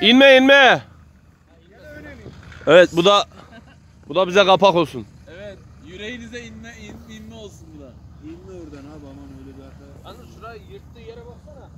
İnme. Evet, bu da bize kapak olsun. Evet, yüreğinize inme olsun bu da. İnme oradan abi, aman öyle bir arkadaş. Anne şurayı yırttığı yere baksana.